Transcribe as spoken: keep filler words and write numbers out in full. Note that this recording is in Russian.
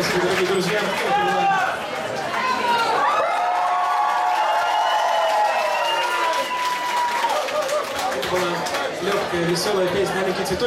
Спасибо, дорогие друзья. Это была легкая, веселая песня «Аленький цветочек».